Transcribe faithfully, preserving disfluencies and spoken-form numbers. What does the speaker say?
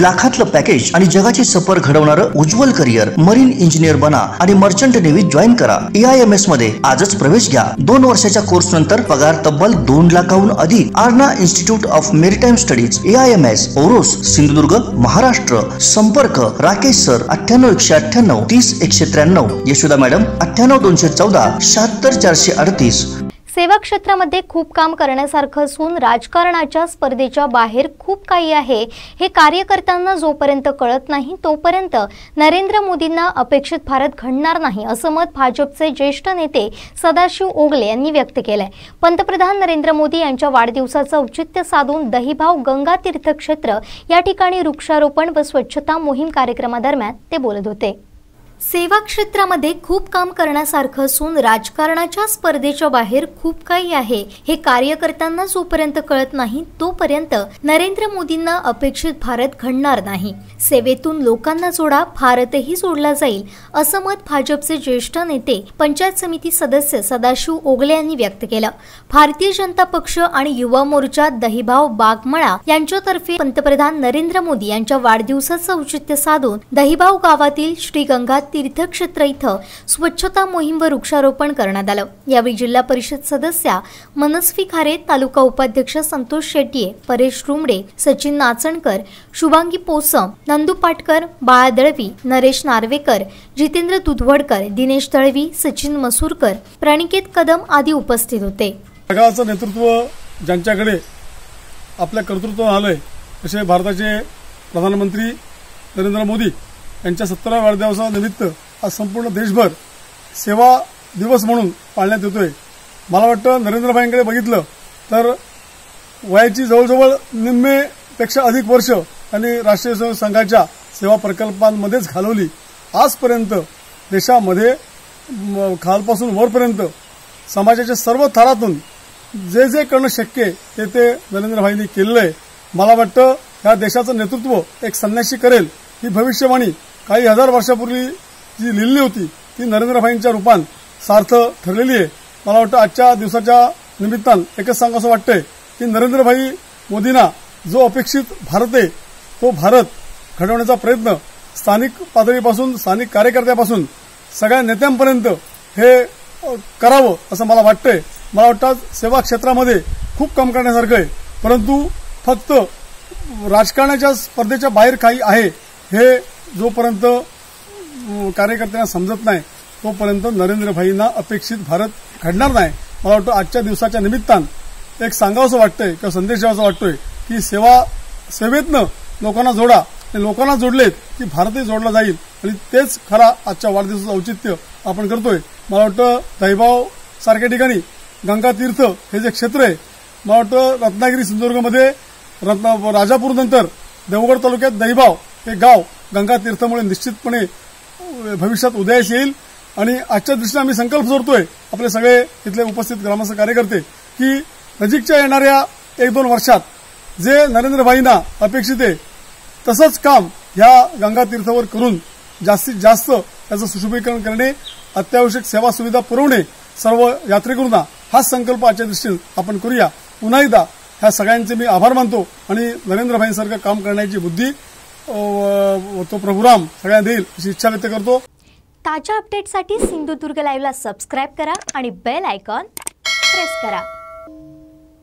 लाखातलं package आणि जगाची सफर घडवणारं उज्ज्वल करिअर, मरीन इंजिनियर बना आणि मर्चंट नेव्ही जॉईन करा। एआयएमएस मध्ये आजच प्रवेश घ्या। दोन वर्षाच्या कोर्स नंतर पगार तब्बल दोन लाखाहून अधिक। Arna institute of maritime studies, AIMS, Oros, Sindhudurg, Maharashtra. संपर्क राकेश सर अठ्ठ्याण्णव एकशे अठ्ठ्याण्णव तीस एकशे त्र्याण्णव, यशोदा मॅडम अठ्ठ्याण्णव दोनशे चौदा शहात्तर चारशे अडतीस। सेवा क्षेत्रामध्ये खूप काम करण्यासारखं असून राजकारणाच्या स्पर्धेच्या बाहेर खूप काही आहे हे कार्यकर्त्यांना जोपर्यंत कळत नाही तोपर्यंत नरेंद्र मोदींना अपेक्षित भारत घडणार नाही असं मत भाजपचे ज्येष्ठ नेते सदाशिव ओगले यांनी व्यक्त केलंय। पंतप्रधान नरेंद्र मोदी यांच्या वाढदिवसाचं औचित्य साधून दहीबाव गंगा तीर्थ क्षेत्र या ठिकाणी वृक्षारोपण व स्वच्छता मोहीम कार्यक्रमादरम्यान ते बोलत होते। सेवा क्षेत्रामध्ये खूप काम करण्यासारखं असून राजकारणाच्या स्पर्धेच्या बाहेर खूप काही आहे हे कार्यकर्त्यांना जोपर्यंत कळत नाही तोपर्यंत नरेंद्र मोदींना अपेक्षित भारत घडणार नाही। सेवेतून लोकांना जोडा, भारतही जोडला जाईल असं मत भाजपचे ज्येष्ठ नेते पंचायत समिती सदस्य सदाशिव ओगले यांनी व्यक्त केलं। भारतीय जनता पक्ष आणि युवा मोर्चा दहीबाव बागमळा यांच्यातर्फे पंतप्रधान नरेंद्र मोदी यांच्या वाढदिवसाचं औचित्य साधून दहीबाव गावातील श्री गंगा तीर्थक्षेत्र इथं स्वच्छता मोहीम व वृक्षारोपण करण्यात आलं। यावेळी जिल्हा परिषद सदस्या मनस्वी खारे, तालुका उपाध्यक्ष संतोष शेट्टी, परेश रुमडे, सचिन नाचणकर, शुभांगी पोसम, नंदू पाटकर, बाया दळवी, नरेश नार्वेकर, जितेंद्र दुधवड़कर, दिनेश दलवी, सचिन मसूरकर, प्रणिकेत कदम आदि उपस्थित होते। गावाचं नेतृत्व ज्यांच्याकडे आपल्या कर्तृत्व आलंय असे भारताचे प्रधानमंत्री नरेंद्र मोदी यांच्या सत्तराव्या वाढदिवसानिमित्त आज संपूर्ण देशभर सेवा दिवस म्हणून पाळण्यात येतोय। मला वाटतं नरेंद्रभाईंकडे बघितलं तर वयाची जवळजवळ निम्मेपेक्षा अधिक वर्ष त्यांनी राष्ट्रीय स्वयंसेवक संघाच्या सेवा प्रकल्पांमध्येच घालवली। आजपर्यंत देशामध्ये खालपासून वरपर्यंत समाजाच्या सर्व थरातून जे जे करणं शक्य आहे ते ते नरेंद्रभाईंनी केलेलं आहे। मला वाटतं या देशाचं नेतृत्व एक संन्यासी करेल ही भविष्यवाणी काही हजार वर्षापूर्वी जी लिहिली होती ती नरेंद्रभाईंच्या रूपात सार्थ ठरलेली आहे। मला वाटतं आजच्या दिवसाच्या निमित्तानं एकच सांग असं वाटतंय की नरेंद्रभाई मोदींना जो अपेक्षित भारत आहे तो भारत घडवण्याचा प्रयत्न स्थानिक पातळीपासून स्थानिक कार्यकर्त्यापासून सगळ्या नेत्यांपर्यंत हे करावं असं मला वाटतंय। मला वाटतं सेवा क्षेत्रामध्ये खूप काम करण्यासारखं आहे, परंतु फक्त राजकारणाच्या स्पर्धेच्या बाहेर काही आहे हे जोपर्यंत कार्यकर्त्यांना समजत नाही तोपर्यंत नरेंद्रभाईंना अपेक्षित भारत घडणार नाही। मला वाटतं आजच्या दिवसाच्या निमित्तानं एक सांगावंसं वाटतंय किंवा संदेश द्यावासा वाटतोय की सेवा सेवेतनं लोकांना जोडा, लोकांना जोडलेत की भारतही जोडला जाईल आणि तेच खरा आजच्या वाढदिवसाचं औचित्य आपण करतोय। मला वाटतं दहीबाव सारख्या ठिकाणी गंगा तीर्थ हे जे क्षेत्र आहे, मला वाटतं रत्नागिरी सिंधुदुर्गमध्ये रत्ना राजापूर नंतर देवगड तालुक्यात दहीबाव हे गाव गंगा तीर्थामुळे निश्चितपणे भविष्यात उदयास येईल आणि आजच्या दृष्टीने आम्ही संकल्प सोडतोय आपले सगळे इथले उपस्थित ग्रामस्थ कार्यकर्ते की नजीकच्या येणाऱ्या एक दोन वर्षात जे नरेंद्रभाईंना अपेक्षित आहे तसंच काम ह्या गंगा तीर्थावर करून जास्तीत जास्त त्याचं सुशोभीकरण करणे, अत्यावश्यक सेवा सुविधा पुरवणे सर्व यात्रेकरूंना, हाच संकल्प आजच्या दृष्टीने आपण करूया। पुन्हा एकदा ह्या सगळ्यांचे मी आभार मानतो आणि नरेंद्रभाईंसारखं काम करण्याची बुद्धी तो प्रोग्राम सगळ्यांना देईल अशी इच्छा व्यक्त करतो। ताजा अपडेटसाठी सिंधुदुर्ग लाईव्हला सबस्क्राइब करा आणि बेल आयकॉन प्रेस करा।